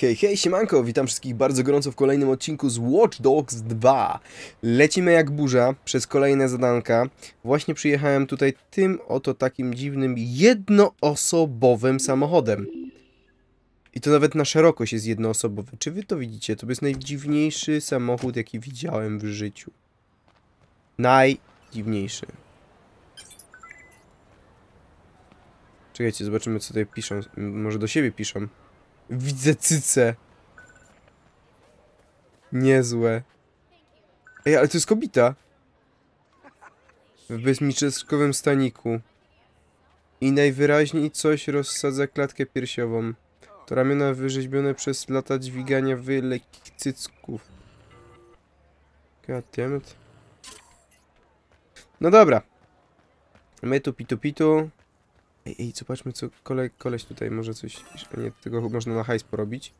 Hej, hej, siemanko, witam wszystkich bardzo gorąco w kolejnym odcinku z Watch Dogs 2. Lecimy jak burza przez kolejne zadanka. Właśnie przyjechałem tutaj tym oto takim dziwnym, jednoosobowym samochodem. I to nawet na szerokość jest jednoosobowy. Czy wy to widzicie? To jest najdziwniejszy samochód, jaki widziałem w życiu. Najdziwniejszy. Czekajcie, zobaczymy co tutaj piszą. Może do siebie piszą. Widzę cyce. Niezłe. Ej, ale to jest kobieta. W bezmistrzowym staniku. I najwyraźniej coś rozsadza klatkę piersiową. To ramiona wyrzeźbione przez lata dźwigania wylekkich cycków. Goddammit. No dobra. My tu pitu. Ej, zobaczmy co koleś tutaj może coś... Nie, tego można na hajs porobić.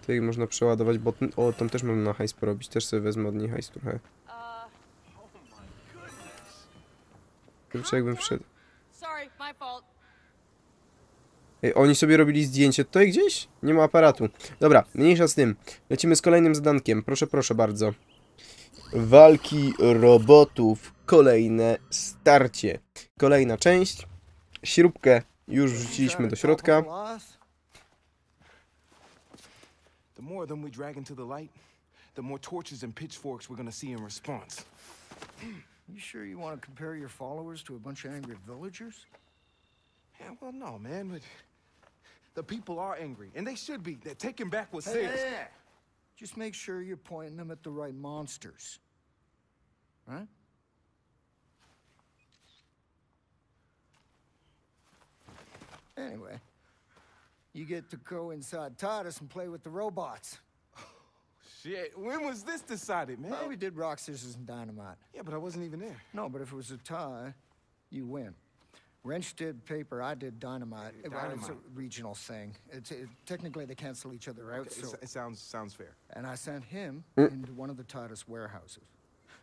Tutaj można przeładować botny. O, tam też można na hajs porobić. Też sobie wezmę od niej hajs trochę. Kurczę, jakbym wszedł. Ej, oni sobie robili zdjęcie tutaj gdzieś? Nie ma aparatu. Dobra, mniejsza z tym. Lecimy z kolejnym zadankiem. Proszę, proszę bardzo. Walki robotów. Kolejne starcie. Kolejna część. Śrubkę już wrzuciliśmy do środka. Anyway, you get to go inside Titus and play with the robots. Oh, shit, when was this decided, man? Well, we did rock, scissors, and dynamite. Yeah, but I wasn't even there. No, but if it was a tie, you win. Wrench did paper, I did dynamite. It's a regional thing. Technically, they cancel each other out, okay, so... It sounds fair. And I sent him into one of the Titus warehouses.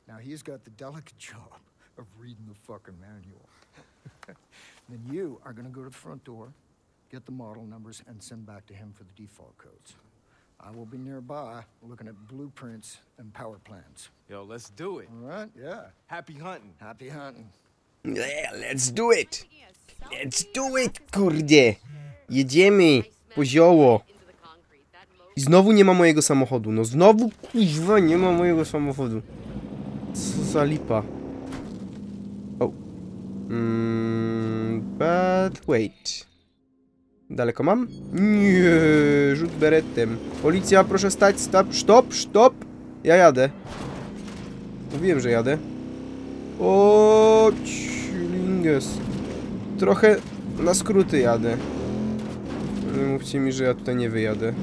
Now, he's got the delicate job of reading the fucking manual. Then you are going to go to the front door, get the model numbers, and send back to him for the default codes. I will be nearby, looking at blueprints and power plans. Yo, let's do it. All right, yeah. Happy hunting. Happy hunting. Yeah, let's do it. Let's do it, kurde. Jedziemy po zioło. I znowu nie ma mojego samochodu. No znowu, kuźwa, nie ma mojego samochodu. Co za lipa. But wait. Daleko mam? Nie, rzut beretem. Policja, proszę stać, stop. Ja jadę. Mówiłem, że jadę. O, ciulinges. Trochę na skróty jadę. Nie mówcie mi, że ja tutaj nie wyjadę.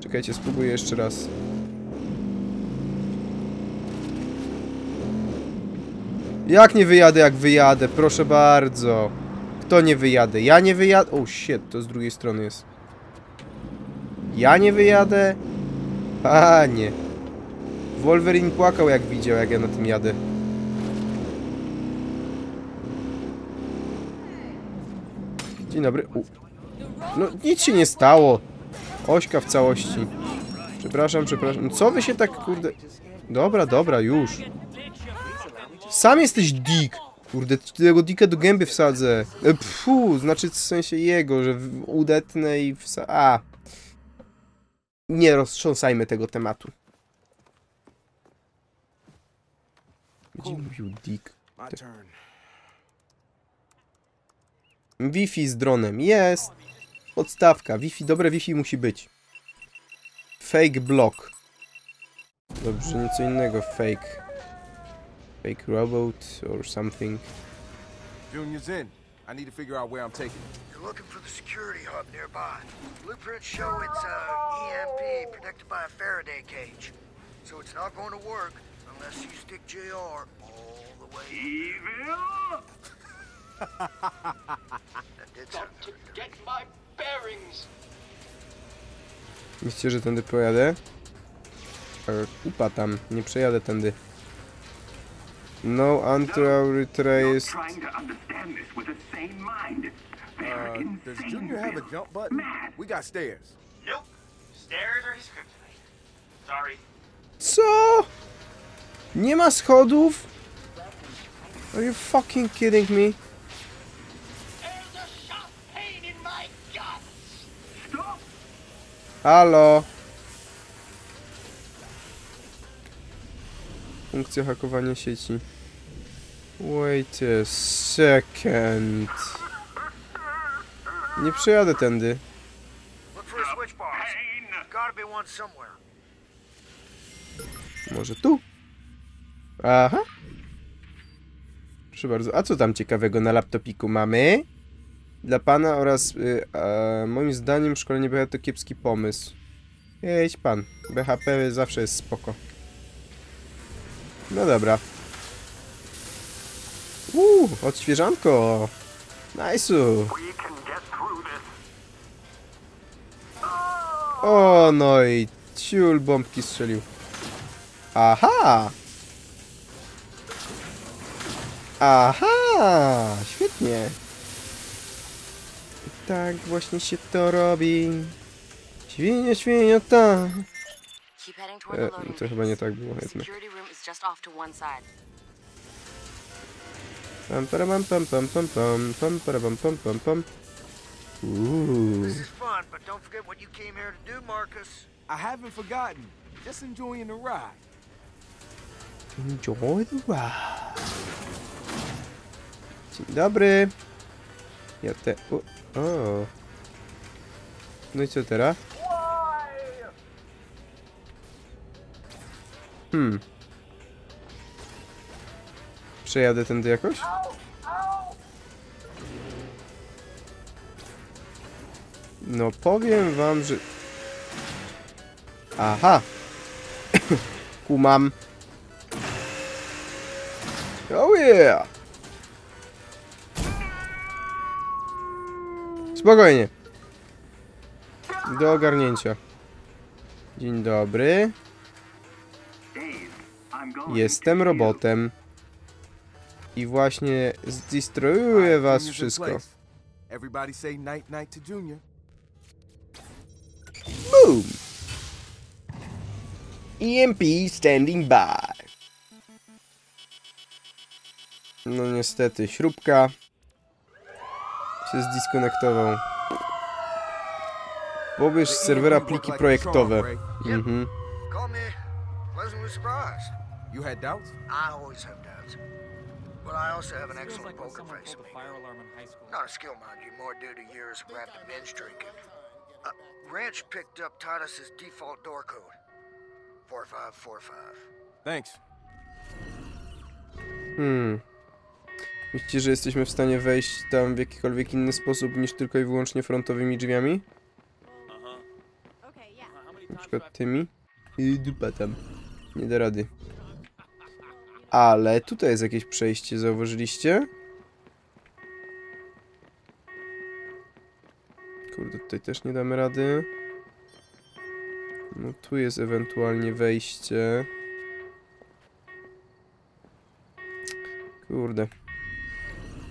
Czekajcie, spróbuję jeszcze raz. Jak nie wyjadę, jak wyjadę? Proszę bardzo. Kto nie wyjadę? Ja nie wyjadę. O, shit, to z drugiej strony jest. Ja nie wyjadę? Panie. Wolverine płakał, jak widział, jak ja na tym jadę. Dzień dobry. No, nic się nie stało. Ośka w całości. Przepraszam. Co wy się tak, kurde... Dobra, już. Sam jesteś dick! Kurde, tego dicka do gęby wsadzę. Pfu, znaczy w sensie jego, że udetnę i wsadzę. A! Nie roztrząsajmy tego tematu. Gdzie mówił dick? Wi-Fi z dronem. Jest! Podstawka. Wi-Fi, dobre Wi-Fi musi być. Fake block. Dobrze, nieco innego. Fake robot or something. Junior's in. I need to figure out where I'm taking it. You're looking for the security hub nearby. Blueprints show it's EMP protected by a Faraday cage. So it's not going to work unless you stick JR all the way. Evil? That did sound good. Got to get my bearings. Myślicie, że tędy pojadę? Upa tam, nie przejadę tędy. No, anti-outra jest... Does Junior have a jump button? We got stairs. Nope. Co? Nie ma schodów? Are you fucking kidding me? Halo? Funkcja hakowania sieci. Wait a second. Nie przejadę tędy. Może tu? Aha. Proszę bardzo. A co tam ciekawego na laptopiku mamy? Dla pana oraz... moim zdaniem szkolenie BHP to kiepski pomysł. Jedź pan. BHP zawsze jest spoko. No dobra. Odświeżanko! Nice'u! O, no i ciul bombki strzelił. Aha! Aha! Świetnie! I tak właśnie się to robi. Świnio, świnio, tak! To chyba nie tak było jednak. Pam pam pam pam pam pam pam pam pam pam pam. This is fun, but don't forget what you came here to do, Marcus. I haven't forgotten. Just enjoying the ride. Enjoy the ride. Dzień dobry. Ja te... O. No i co teraz? Przejadę tędy jakoś? No powiem wam, że... Aha! Kumam! Oh yeah! Spokojnie! Do ogarnięcia. Dzień dobry. Jestem robotem. I właśnie zdestruuję was wszystko. Boom! EMP standing by. No niestety, śrubka się zdyskonektował. Pobierz z serwera pliki projektowe. Mhm. Well, I also have an excellent poker face. Not a skill, mind you, more due to years of rapid binge drinking. Wrench picked up Titus's default door code. 4545. Thanks. Myślicie, że jesteśmy w stanie wejść tam w jakikolwiek inny sposób niż tylko i wyłącznie frontowymi drzwiami? Na przykład tymi? I dupa tam. Nie da rady. Ale tutaj jest jakieś przejście, zauważyliście? Kurde, tutaj też nie damy rady. No tu jest ewentualnie wejście. Kurde.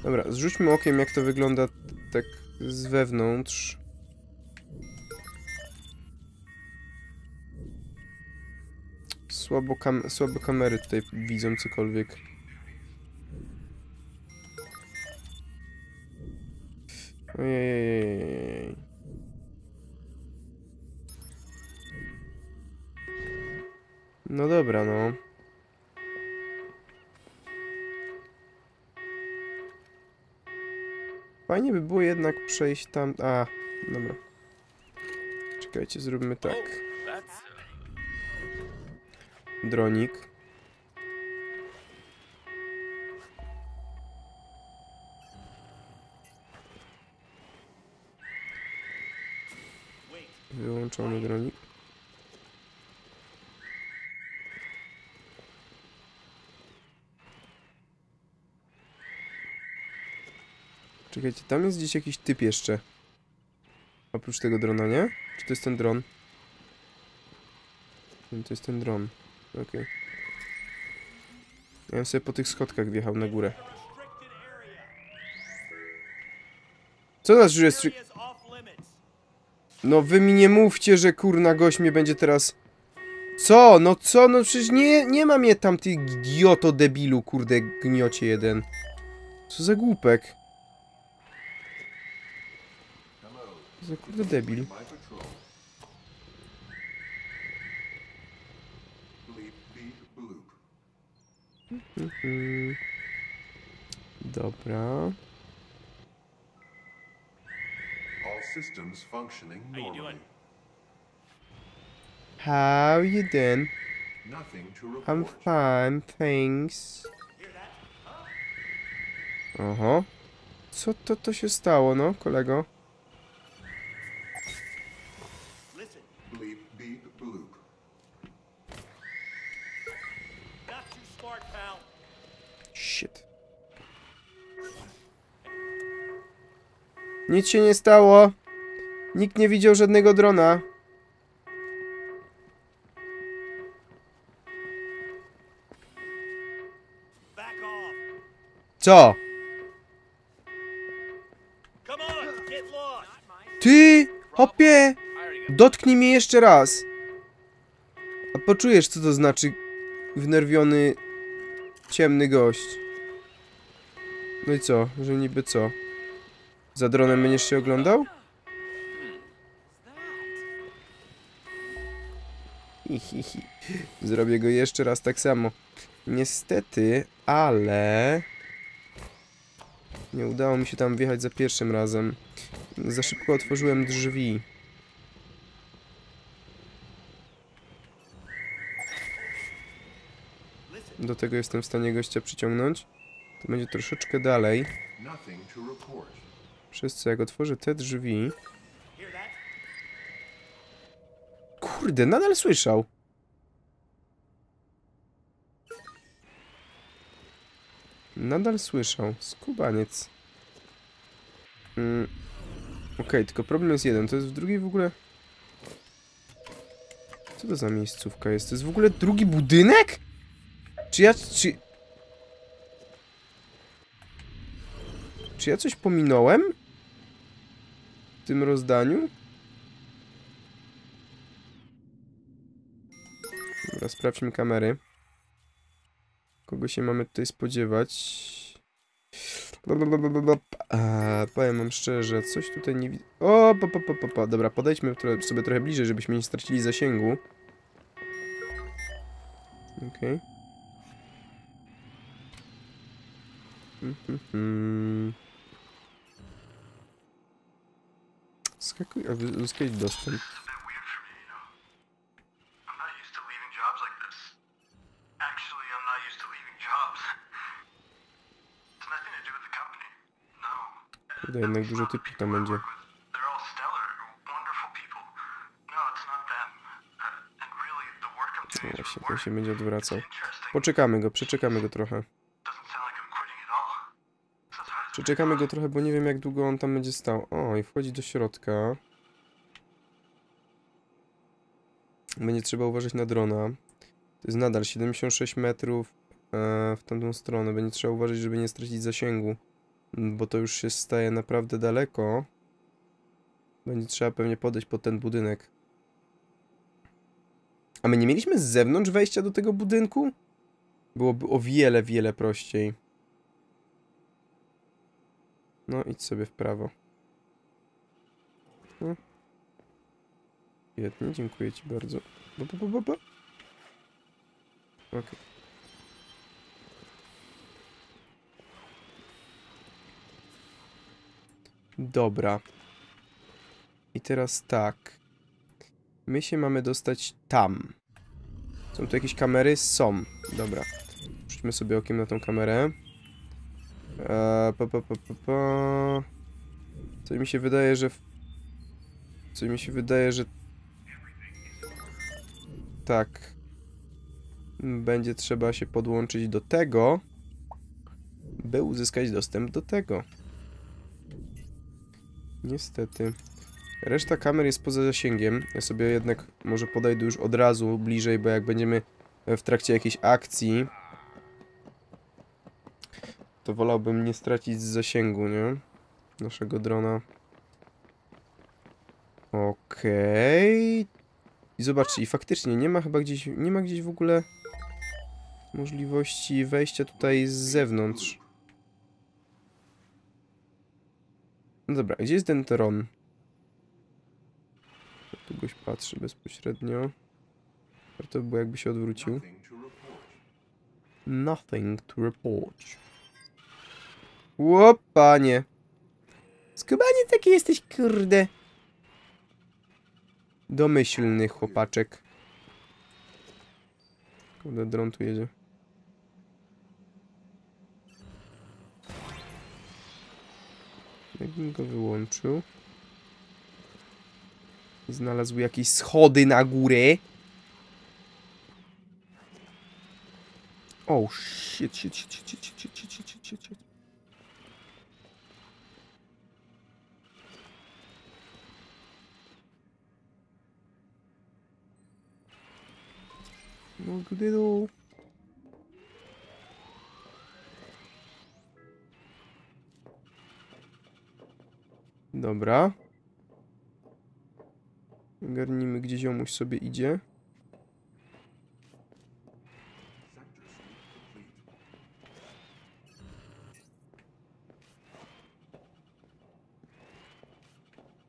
Dobra, zrzućmy okiem, jak to wygląda tak z wewnątrz. Słabe kamery tutaj widzą cokolwiek. Ojej. No dobra, no. Fajnie by było jednak przejść tam... A, dobra. Czekajcie, zróbmy tak. Dronik. Wyłączony dronik. Czekajcie, tam jest gdzieś jakiś typ jeszcze. Oprócz tego drona, nie? Czy to jest ten dron? To jest ten dron. Okej. Ja bym sobie po tych schodkach wjechał na górę. Co znaczy, że jest... No wy mi nie mówcie, że kurna gość mnie będzie teraz... Co? No co? No przecież nie ma mnie tam, ty idioto debilu, kurde gniocie jeden. Co za głupek. Co za kurde debil. Dobra. How you doing? I'm fine, thanks. Oho. Co to się stało, no, kolego? Shit. Nic się nie stało. Nikt nie widział żadnego drona. Co? Ty, hopie! Dotknij mnie jeszcze raz. A poczujesz, co to znaczy wnerwiony, ciemny gość. No i co? Że niby co? Za dronem będziesz się oglądał? Zrobię go jeszcze raz tak samo. Niestety, ale... Nie udało mi się tam wjechać za pierwszym razem. Za szybko otworzyłem drzwi. Do tego jestem w stanie gościa przyciągnąć. To będzie troszeczkę dalej. Przez co jak otworzę te drzwi... Kurde, nadal słyszał. Nadal słyszał. Skubaniec. Okej, tylko problem jest jeden. To jest w drugiej w ogóle... Co to za miejscówka jest? To jest w ogóle drugi budynek? Czy ja coś pominąłem? W tym rozdaniu? Dobra, sprawdźmy kamery. Kogo się mamy tutaj spodziewać? Powiem wam szczerze, coś tutaj nie widzę. O, Dobra, podejdźmy sobie trochę bliżej, żebyśmy nie stracili zasięgu. Okej. Skakuj, aby uzyskać dostęp. Kurde, jednak dużo typów tam będzie. Właśnie, ten się będzie odwracał. Poczekamy go, przeczekamy go trochę. Przeczekamy go trochę, bo nie wiem jak długo on tam będzie stał. O, i wchodzi do środka. Będzie trzeba uważać na drona. To jest nadal 76 metrów w tamtą stronę. Będzie trzeba uważać, żeby nie stracić zasięgu. Bo to już się staje naprawdę daleko. Będzie trzeba pewnie podejść pod ten budynek. A my nie mieliśmy z zewnątrz wejścia do tego budynku? Byłoby o wiele, wiele prościej. No idź sobie w prawo. Świetnie, dziękuję ci bardzo. Okej. Dobra. I teraz tak. My się mamy dostać tam. Są tu jakieś kamery? Są. Dobra. Rzućmy sobie okiem na tą kamerę. Co mi się wydaje, że... Co mi się wydaje, że... Tak. Będzie trzeba się podłączyć do tego, by uzyskać dostęp do tego. Niestety. Reszta kamer jest poza zasięgiem. Ja sobie jednak może podejdę już od razu bliżej, bo jak będziemy w trakcie jakiejś akcji, to wolałbym nie stracić z zasięgu, nie? Naszego drona. Okej. I zobaczcie, i faktycznie nie ma chyba gdzieś, nie ma gdzieś w ogóle możliwości wejścia tutaj z zewnątrz. No dobra, gdzie jest ten tron? Tu goś patrzy bezpośrednio. Warto by było, jakby się odwrócił. Nothing to report. Ło, panie. Skubanie taki jesteś, kurde. Domyślny chłopaczek. Kurde, dron tu jedzie. Jakbym go wyłączył. Znalazł jakieś schody na górę. Oh shit, shit, shit, shit, shit, shit, shit, shit, shit, shit. No good at all. Dobra. Garnimy, gdzie ziomuś sobie idzie.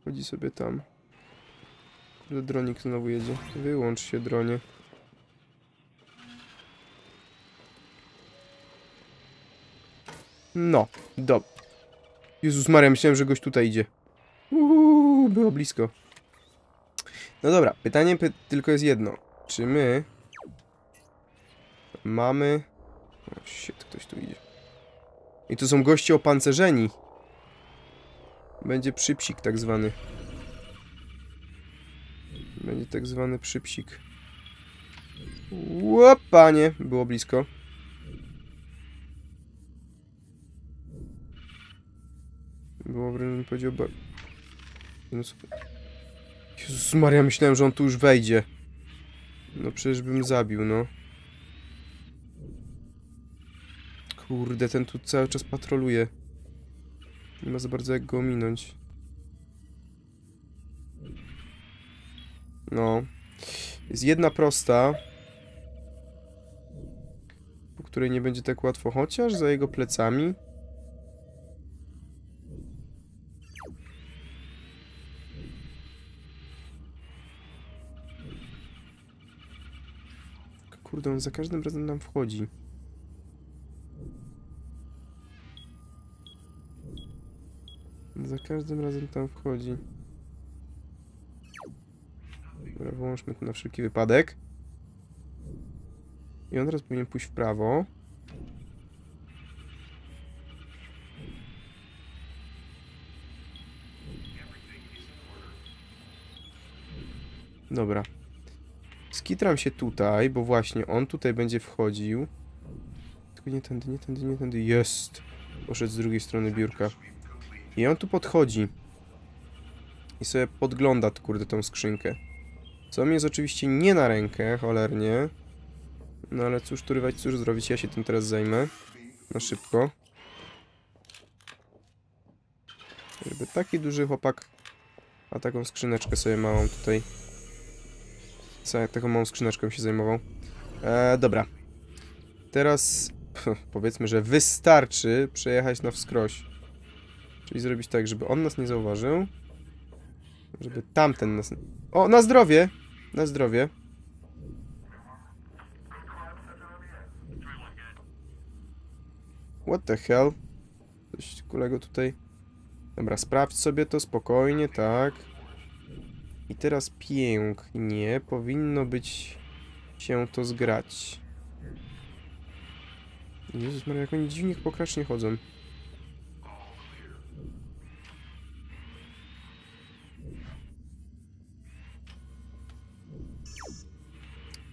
Chodzi sobie tam. Ale dronik znowu jedzie. Wyłącz się, dronie. No, dobra. Jezus Maria, myślałem, że gość tutaj idzie. Było blisko. No dobra, pytanie tylko jest jedno. Czy my mamy... O, shit, ktoś tu idzie. I to są goście opancerzeni. Będzie przypsik tak zwany. Będzie tak zwany przypsik. Ło, panie! Było blisko. Było wręcz, powiedział... Jezus Maria, myślałem, że on tu już wejdzie. No przecież bym zabił, no. Kurde, ten tu cały czas patroluje. Nie ma za bardzo jak go ominąć. No. Jest jedna prosta, po której nie będzie tak łatwo, chociaż za jego plecami. Kurde, on za każdym razem nam wchodzi. Za każdym razem tam wchodzi. Dobra, wyłączmy to na wszelki wypadek. I on teraz powinien pójść w prawo. Dobra. Skitram się tutaj, bo właśnie on tutaj będzie wchodził. Tylko nie tędy, nie tędy, nie tędy. Jest! Poszedł z drugiej strony biurka. I on tu podchodzi. I sobie podgląda, kurde, tą skrzynkę. Co mi jest oczywiście nie na rękę, cholernie. No ale cóż tu rywać, cóż zrobić. Ja się tym teraz zajmę. Na szybko. Żeby taki duży chłopak... A taką skrzyneczkę sobie małą tutaj... Taką małą skrzyneczką się zajmował. Dobra. Teraz powiedzmy, że wystarczy przejechać na wskroś. Czyli zrobić tak, żeby on nas nie zauważył. Żeby tamten nas... O, na zdrowie! Na zdrowie. What the hell? Coś kulego tutaj... Dobra, sprawdź sobie to spokojnie, tak. I teraz pięknie powinno być się to zgrać. Jezus Maria, jak oni dziwnie pokracznie chodzą.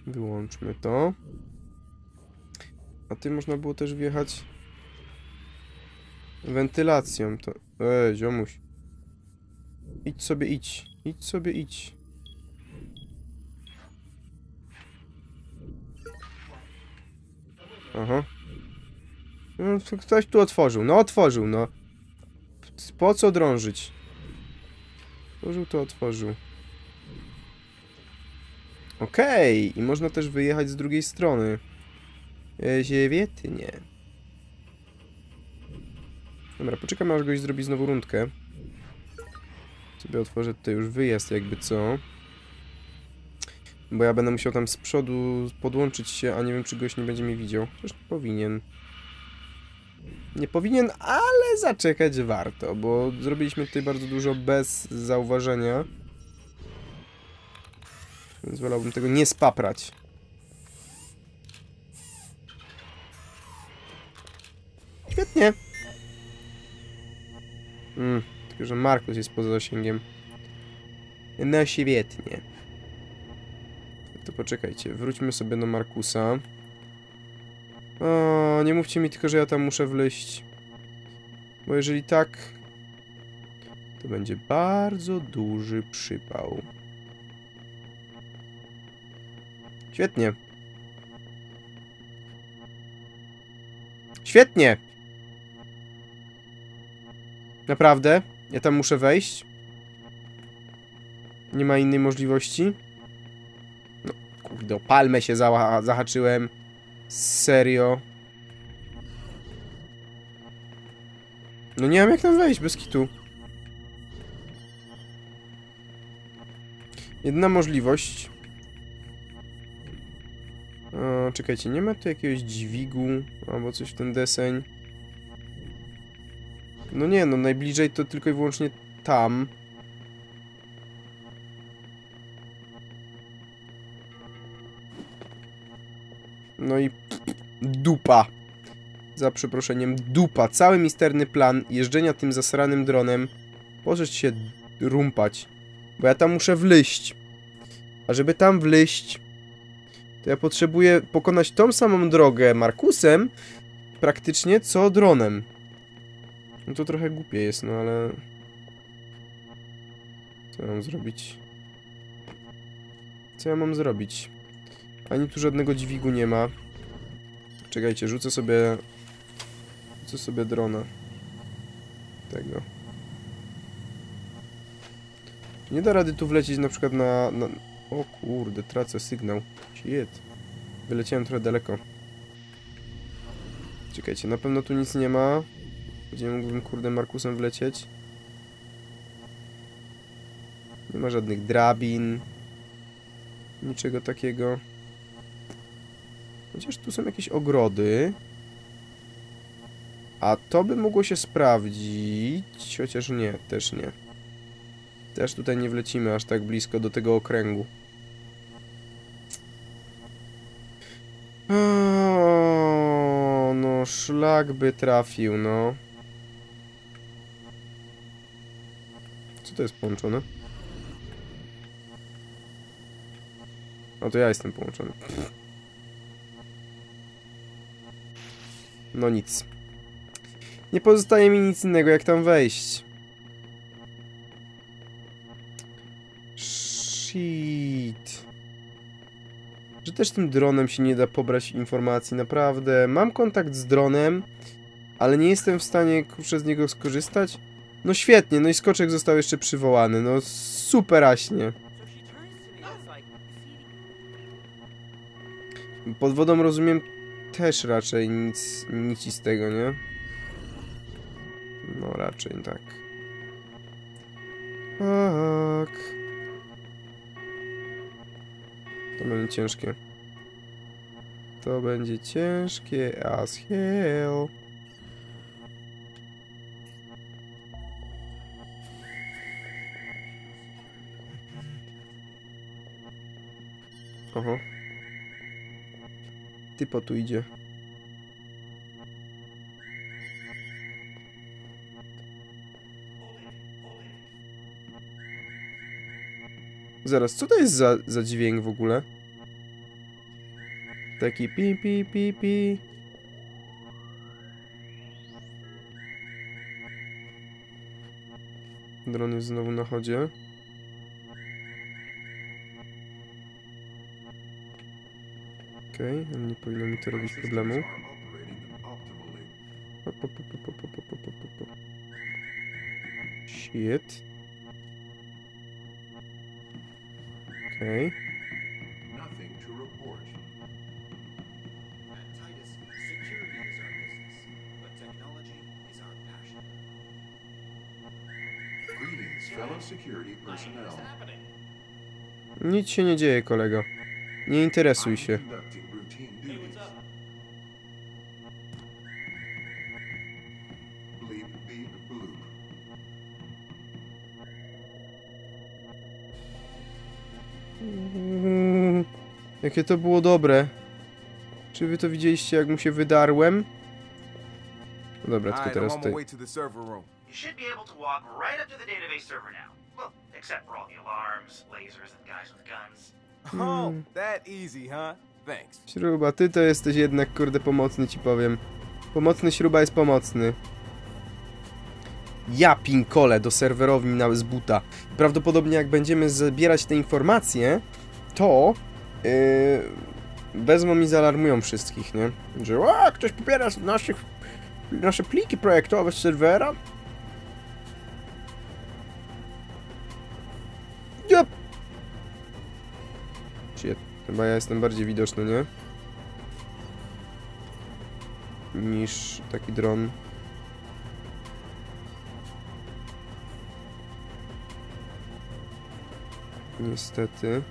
Wyłączmy to. A ty można było też wjechać wentylacją. To... ziomuś. Idź sobie, idź. Idź sobie, idź. Aha. No, ktoś tu otworzył. No, otworzył, no. Po co drążyć? Otworzył, to otworzył. Okej, i można też wyjechać z drugiej strony. Świetnie. Dobra, poczekam aż goś zrobi znowu rundkę. Sobie otworzę tutaj już wyjazd jakby co. Bo ja będę musiał tam z przodu podłączyć się, a nie wiem czy goś nie będzie mnie widział. Chociaż powinien. Nie powinien, ale zaczekać warto, bo zrobiliśmy tutaj bardzo dużo bez zauważenia. Więc wolałbym tego nie spaprać. Świetnie. Tylko że Marcus jest poza zasięgiem. No świetnie. To poczekajcie, wróćmy sobie do Marcusa. O, nie mówcie mi tylko, że ja tam muszę wleść. Bo jeżeli tak, to będzie bardzo duży przypał. Świetnie. Świetnie! Naprawdę? Ja tam muszę wejść? Nie ma innej możliwości? No, kurde, o palmę się zahaczyłem. Serio? No nie wiem jak tam wejść, bez kitu. Jedna możliwość. O, czekajcie, nie ma tu jakiegoś dźwigu albo coś w ten deseń. No nie, no najbliżej to tylko i wyłącznie tam. No i dupa. Za przeproszeniem, dupa. Cały misterny plan jeżdżenia tym zasranym dronem. Poszedł się rumpać. Bo ja tam muszę wleść. A żeby tam wleść, to ja potrzebuję pokonać tą samą drogę Marcusem, praktycznie, co dronem. No to trochę głupie jest, no ale... Co ja mam zrobić? Co ja mam zrobić? Ani tu żadnego dźwigu nie ma. Czekajcie, rzucę sobie drona. Tego. Nie da rady tu wlecieć na przykład na... O kurde, tracę sygnał. Shit. Wyleciałem trochę daleko. Czekajcie, na pewno tu nic nie ma. Gdzie mógłbym, kurde, Marcusem wlecieć? Nie ma żadnych drabin. Niczego takiego. Chociaż tu są jakieś ogrody. A to by mogło się sprawdzić. Chociaż nie, też nie. Też tutaj nie wlecimy aż tak blisko do tego okręgu. O, no szlak by trafił, no. Co to jest połączone? No to ja jestem połączony. No nic. Nie pozostaje mi nic innego jak tam wejść. Shit. Że też tym dronem się nie da pobrać informacji, naprawdę. Mam kontakt z dronem, ale nie jestem w stanie przez niego skorzystać. No świetnie, no i skoczek został jeszcze przywołany, no superaśnie. Pod wodą rozumiem też raczej nic z tego, nie? No raczej tak. Tak. To będzie ciężkie. To będzie ciężkie as hell. Oho. Typo tu idzie. Zaraz, co to jest za dźwięk w ogóle? Taki pi pi pi pi. Dron jest znowu na chodzie. Okej, okay, nie powinno mi to robić problemu. Shit. Okej. Okay. Nic się nie dzieje, kolego. Nie interesuj się. Jakie to było dobre. Czy wy to widzieliście, jak mu się wydarłem? No dobra, tylko teraz tutaj. Śruba, ty to jesteś jednak, kurde, pomocny, ci powiem. Pomocny śruba jest pomocny. Ja pinkole do serwerowni na z buta. Prawdopodobnie jak będziemy zbierać te informacje, to wezmą i zalarmują wszystkich, nie? Że ktoś pobiera nasze pliki projektowe z serwera. Yep. Chyba ja jestem bardziej widoczny, nie? Niż taki dron. Niestety.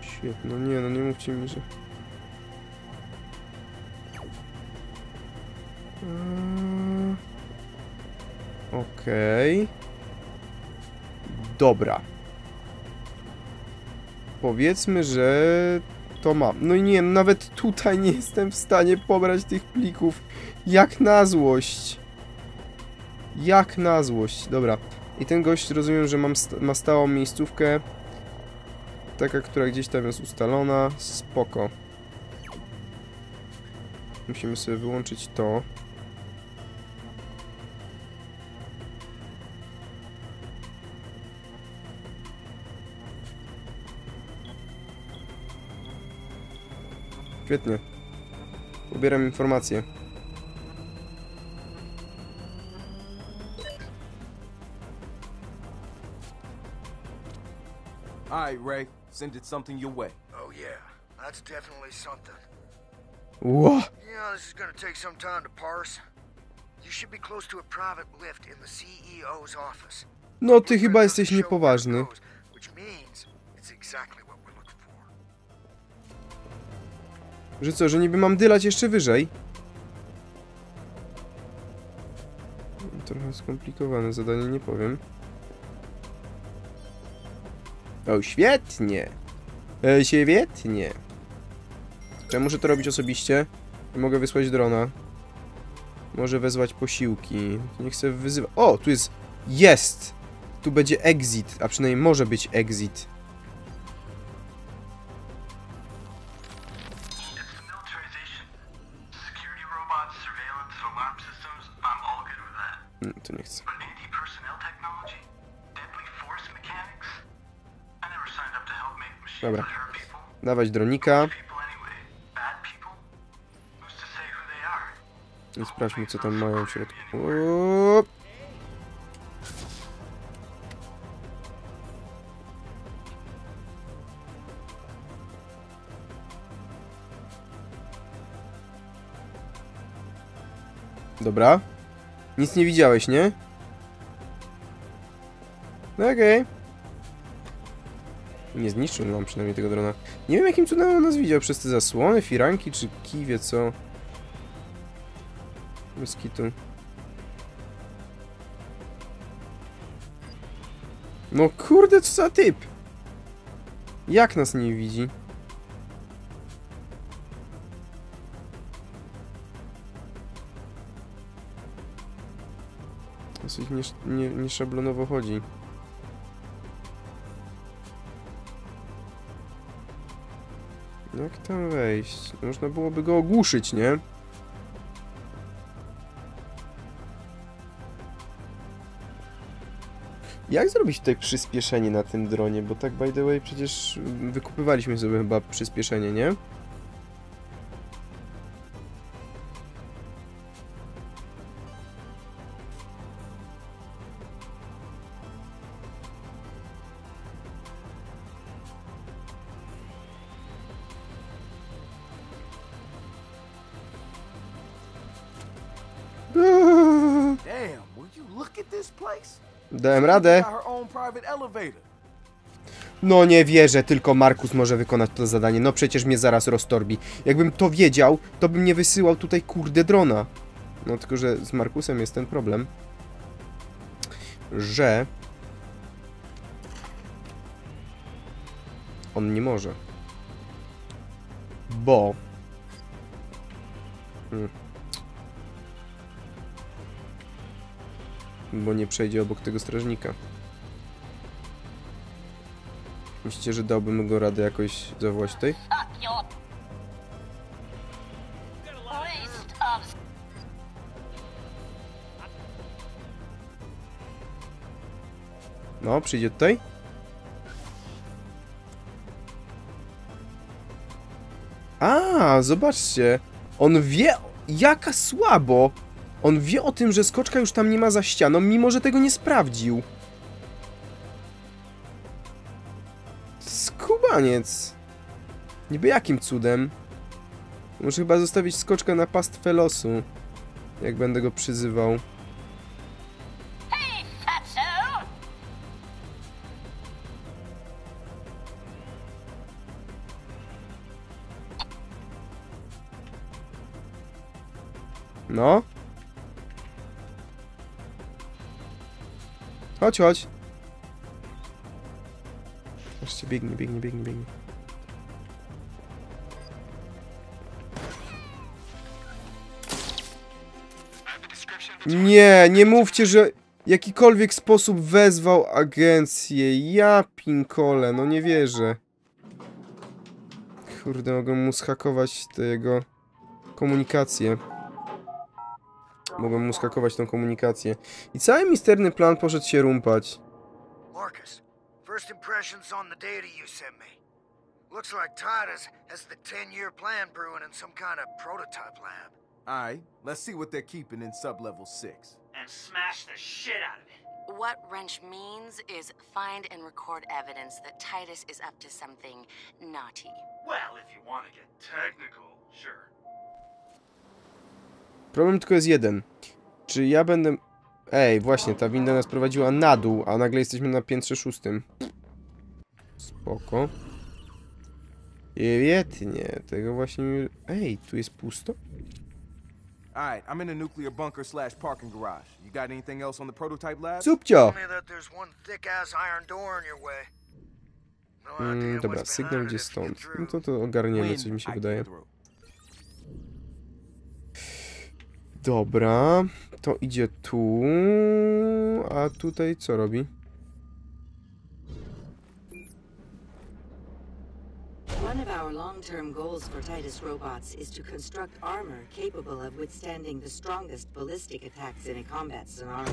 Świetno, nie, no nie mówcie mi, że... Okej. Dobra. Powiedzmy, że to mam. No i nie wiem, nawet tutaj nie jestem w stanie pobrać tych plików. Jak na złość. Jak na złość. Dobra. I ten gość, rozumiem, że ma stałą miejscówkę. Taka, która gdzieś tam jest ustalona. Spoko. Musimy sobie wyłączyć to. Świetnie. Pobieram informacje. Alright, Ray, send it something your way. Oh yeah, that's definitely something. What? Yeah, this is gonna take some time to parse. You should be close to a private lift in the CEO's office. No ty chyba jesteś niepoważny. Which means it's exactly what we're looking for. Że co, że niby mam dylać jeszcze wyżej? Trochę skomplikowane zadanie, nie powiem. O, świetnie! Świetnie! Ja muszę to robić osobiście. I mogę wysłać drona. Może wezwać posiłki. Nie chcę wyzywać... O, tu jest... Jest! Tu będzie exit, a przynajmniej może być exit. No, to nie chcę. Dobra, dawać dronika. I sprawdźmy, co tam mają w środku. Dobra. Nic nie widziałeś, nie? No okej. Nie zniszczył nam przynajmniej tego drona. Nie wiem, jakim cudem on nas widział. Przez te zasłony, firanki czy kiwie, co? Bez kitu. No kurde, co za typ! Jak nas nie widzi? Coś nieszablonowo chodzi. Jak tam wejść? Można byłoby go ogłuszyć, nie? Jak zrobić tutaj przyspieszenie na tym dronie? Bo tak, by the way, przecież wykupywaliśmy sobie chyba przyspieszenie, nie? Dałem radę. No nie wierzę, tylko Marcus może wykonać to zadanie. No przecież mnie zaraz roztorbi. Jakbym to wiedział, to bym nie wysyłał tutaj kurde drona. No tylko, że z Marcusem jest ten problem, że on nie może. Bo... Bo nie przejdzie obok tego strażnika. Myślicie, że dałbym go radę jakoś zawołać tutaj? No, przyjdzie tutaj? A, zobaczcie. On wie, jaka słabo. On wie o tym, że skoczka już tam nie ma za ścianą, mimo że tego nie sprawdził. Skubaniec. Niby jakim cudem? Muszę chyba zostawić skoczkę na pastwę losu, jak będę go przyzywał. No. Chodź, chodź. Jeszcze biegnie, biegnie, biegnie, biegnie. Nie, nie mówcie, że w jakikolwiek sposób wezwał agencję. Ja pinkole, no nie wierzę. Kurde, mogą mu schakować te jego komunikację. Mogłem mu skakować tą komunikację. I cały misterny plan poszedł się rumpać. Marcus, first impressions on the data you sent me. Looks like Titus has the 10-year plan brewing in some kind of prototype lab. Alright, let's see what they're keeping in sub-level 6. And smash the shit out of it. What Wrench means is find and record evidence that Titus is up to something naughty. Well, if you want to get technical, sure. Problem tylko jest jeden. Czy ja będę... Ej, właśnie, ta winda nas prowadziła na dół, a nagle jesteśmy na piętrze 6. Spoko. Świetnie, tego właśnie... Ej, tu jest pusto? Cupcio! Dobra, sygnał gdzieś stąd. No to ogarniemy, coś mi się wydaje. Dobra, to idzie tu, a tutaj co robi? One of our long-term goals for Titus robots is to construct armor capable of withstanding the strongest ballistic attacks in a combat scenario.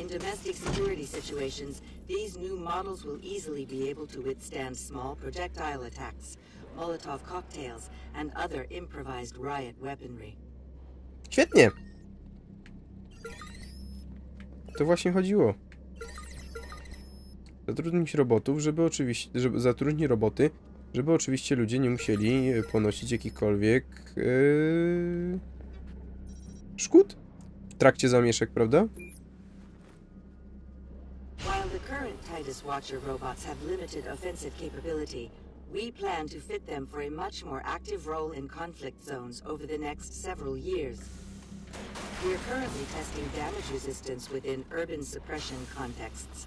In domestic security situations, these new models will easily be able to withstand small projectile attacks, Molotov cocktails and other improvised riot weaponry. Świetnie. To właśnie chodziło. Zatrudnić robotów, żeby oczywiście, żeby oczywiście ludzie nie musieli ponosić jakichkolwiek szkód w trakcie zamieszek, prawda? While the current Titus Watcher robots have limited offensive capability, we plan to fit them for a much more active role in conflict zones over the next several years. We are currently testing damage resistance within urban suppression contexts.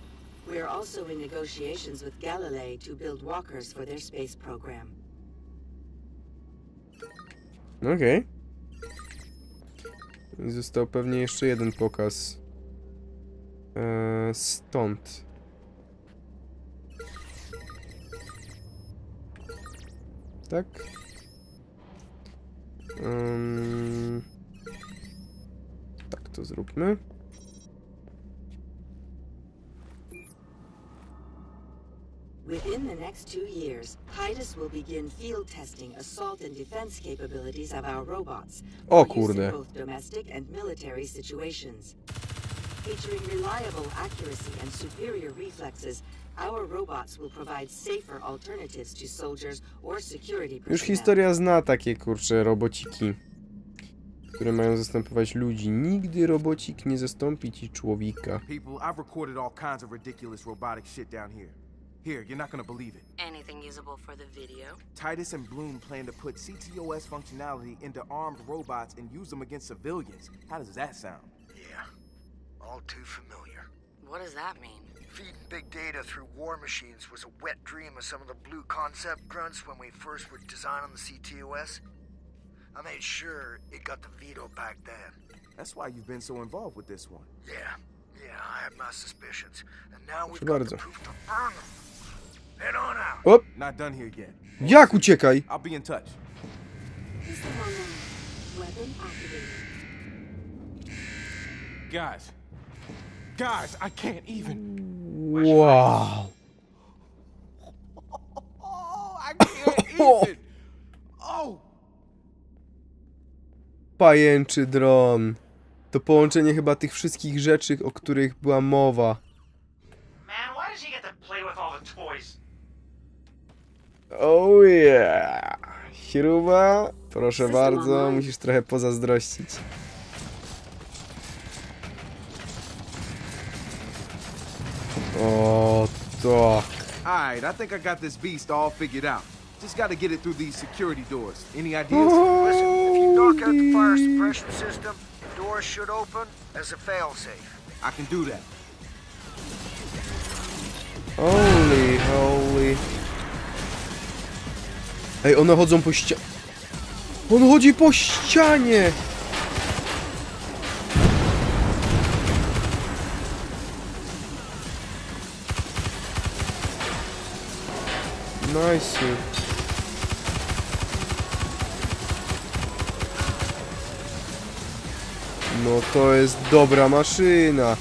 We are also in negotiations with Galilei to build walkers for their space program. Okej. Został pewnie jeszcze jeden pokaz. Stąd. Tak. Tak to zróbmy. Within the next 2 years, Titus will begin field testing assault and defense capabilities of our robots. O kurde. Both domestic and military situations. Featuring reliable accuracy and superior reflexes, our robots will provide safer alternatives to soldiers or security personnel. Już historia zna takie kurcze robociki. które mają zastępować ludzi. Nigdy robocik nie zastąpi ci człowieka. People, I've recorded all kinds of ridiculous robotic shit down here. Here, you're not gonna believe it. Anything usable for the video? Titus and Bloom plan to put CTOS functionality into armed robots and use them against civilians. How does that sound? Yeah, all too familiar. What does that mean? Feeding big data through war machines was a wet dream of some of the blue concept grunts when we first were designing the CTOS. I made sure it got the veto back then. That's why you've been so involved with this one. Yeah, I have my suspicions. And now we've got the proof to burn them. Head on out. Op. Not done here yet. Jak uciekaj? I'll be in touch. Weapon activated. Guys, I can't even. Wow. I can't even. Pajęczy dron. To połączenie chyba tych wszystkich rzeczy, o których była mowa. Oh yeah. Śruba, proszę bardzo, musisz trochę pozazdrościć. O tak. Alright, I think I got this beast all figured out. Just gotta get it through these security doors. Any ideas? Listen, if you knock out the fire suppression system, the door should open as a failsafe. I can do that. Holy. Ej, one chodzą po ścianie. On chodzi po ścianie. Nice. No to jest dobra maszyna.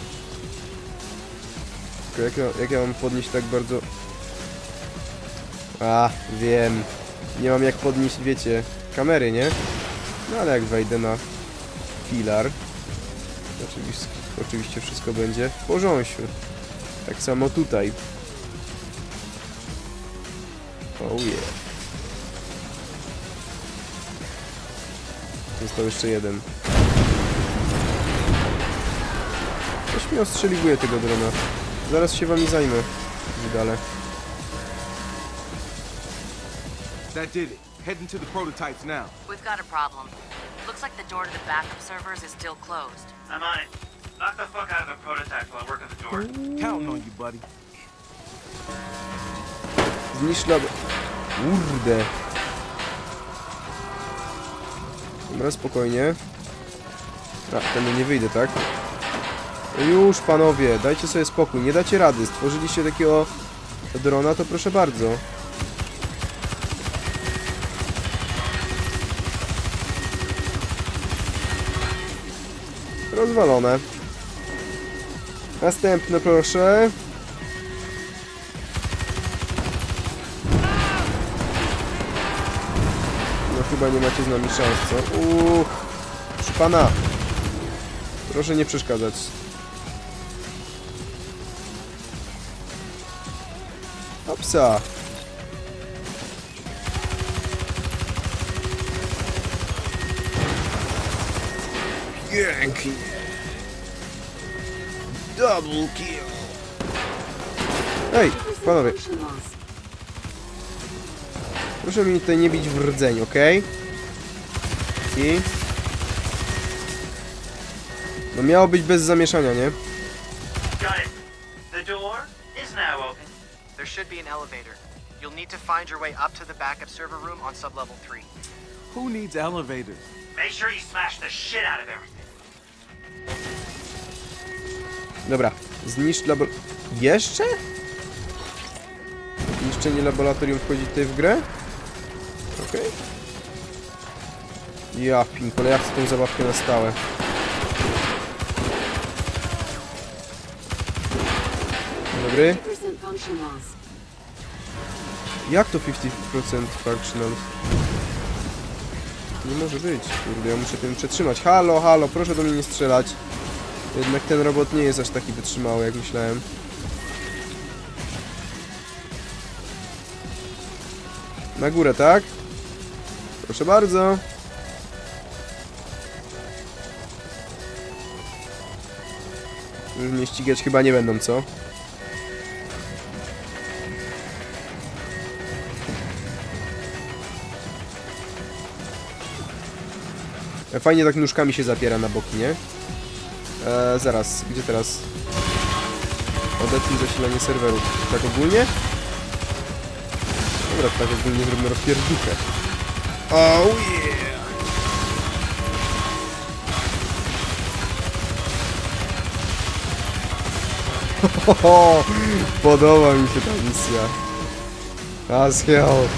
Jak ja mam podnieść tak bardzo? A, wiem. Nie mam jak podnieść, wiecie, kamery, nie? No ale jak wejdę na filar, oczywiście wszystko będzie w porządku. Tak samo tutaj. Oh yeah. Został jeszcze jeden. Coś mi ostrzeliwuje tego drona. Zaraz się wami zajmę. Widale. That did it. Heading to the prototypes now. We've got a problem. Looks like the door to the backup servers is still closed. I'm on it. Knock the fuck out of the prototype while I work on the door. Counting on you, buddy. Kurde. Dobra, spokojnie. A, tędy nie wyjdę, tak? Już, panowie, dajcie sobie spokój. Nie dacie rady. Stworzyliście takiego drona, to proszę bardzo. Rozwalone. Następne, proszę. Chyba nie macie z nami szans, co? Proszę pana! Proszę nie przeszkadzać. Opsa! Pięknie! Double kill! Ej, panowie! Proszę mi tutaj nie bić w rdzeń, ok? I... No miało być bez zamieszania, nie? Dobra, zniszcz jeszcze? Zniszczenie laboratorium wchodzi tutaj w grę? Okej. Ja pinkole, ja chcę tą zabawkę na stałe. Dobry. Jak to 50% functionals? Nie może być, kurde, ja muszę tym przetrzymać. Halo, proszę do mnie nie strzelać. Jednak ten robot nie jest aż taki wytrzymały, jak myślałem. Na górę, tak? Proszę bardzo. Już mnie ścigać chyba nie będą, co? Fajnie tak nóżkami się zapiera na boki, nie? Zaraz, gdzie teraz? Odetnij zasilanie serwerów. Tak ogólnie? Dobra, tak ogólnie zrobimy rozpierdnikę. Oh yeah! Hohoho! Podoba mi się ta misja. As hell.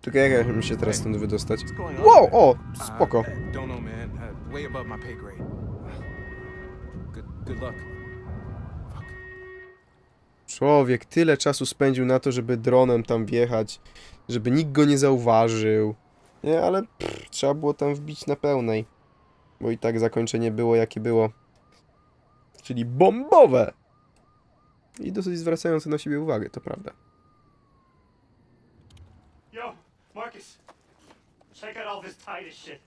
Czekaj, jak mi się teraz stąd wydostać? Wow, o, spoko. Człowiek tyle czasu spędził na to, żeby dronem tam wjechać, żeby nikt go nie zauważył. Nie, ale pff, trzeba było tam wbić na pełnej. Bo i tak zakończenie było, jakie było. Czyli bombowe! I dosyć zwracające na siebie uwagę, to prawda. Marcus, check out all this Titus shit.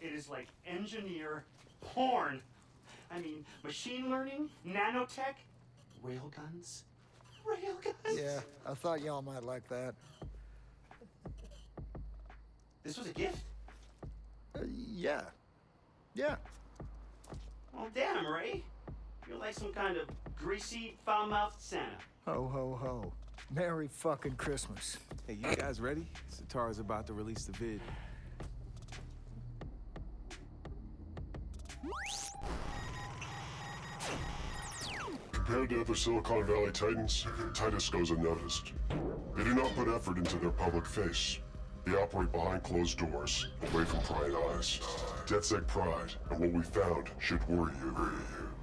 It is like engineer porn. I mean, machine learning, nanotech, railguns. Railguns? Yeah, I thought y'all might like that. This was a gift? Yeah. Yeah. Well, damn, Ray. You're like some kind of greasy, foul-mouthed Santa. Ho, ho, ho. Merry fucking Christmas. Hey, you guys ready? Satara's about to release the vid. Compared to other Silicon Valley titans, Titus goes unnoticed. They do not put effort into their public face. They operate behind closed doors, away from prying eyes. DeadSec pride, and what we found, should worry you.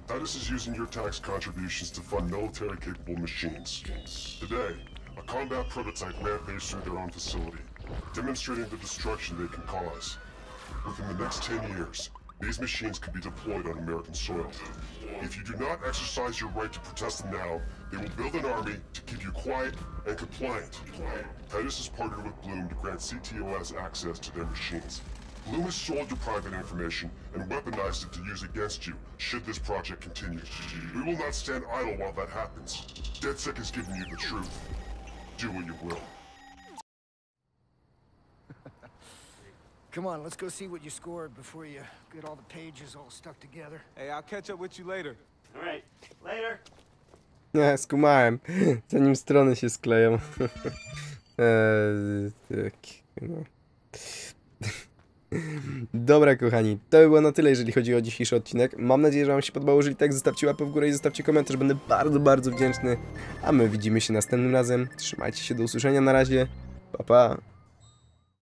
Titus is using your tax contributions to fund military-capable machines. Today, a combat prototype rampaged through their own facility, demonstrating the destruction they can cause. Within the next 10 years, these machines could be deployed on American soil. If you do not exercise your right to protest them now, they will build an army to keep you quiet and compliant. Titus has partnered with Bloom to grant CTOS access to their machines. Bloom has sold your private information and weaponized it to use against you, should this project continue. We will not stand idle while that happens. DeadSec has given you the truth. Do what you will. Come on, let's go see what you scored before you get all the pages all stuck together. Hey, I'll catch up with you later. All right, later. Ja, skumałem. Zanim strony się skleją. Dobra kochani, to by było na tyle, jeżeli chodzi o dzisiejszy odcinek. Mam nadzieję, że wam się podobało, jeżeli tak zostawcie łapę w górę i zostawcie komentarz, będę bardzo, bardzo wdzięczny. A my widzimy się następnym razem, trzymajcie się, do usłyszenia, na razie, pa pa!